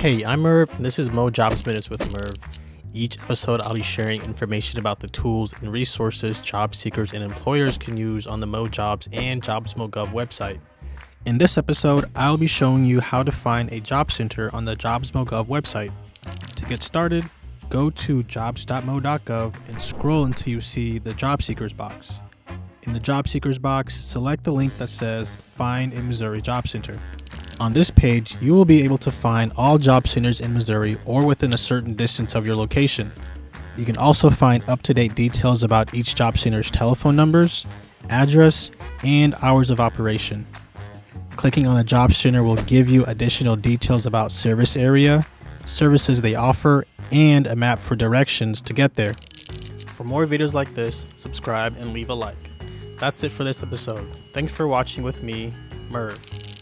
Hey, I'm Merv, and this is Mo Jobs Minutes with Merv. Each episode, I'll be sharing information about the tools and resources job seekers and employers can use on the Mo Jobs and jobs.mo.gov website. In this episode, I'll be showing you how to find a job center on the jobs.mo.gov website. To get started, go to jobs.mo.gov and scroll until you see the job seekers box. In the job seekers box, select the link that says Find a Missouri Job Center. On this page, you will be able to find all job centers in Missouri or within a certain distance of your location. You can also find up-to-date details about each job center's telephone numbers, address, and hours of operation. Clicking on the job center will give you additional details about service area, services they offer, and a map for directions to get there. For more videos like this, subscribe and leave a like. That's it for this episode. Thanks for watching with me, Merv.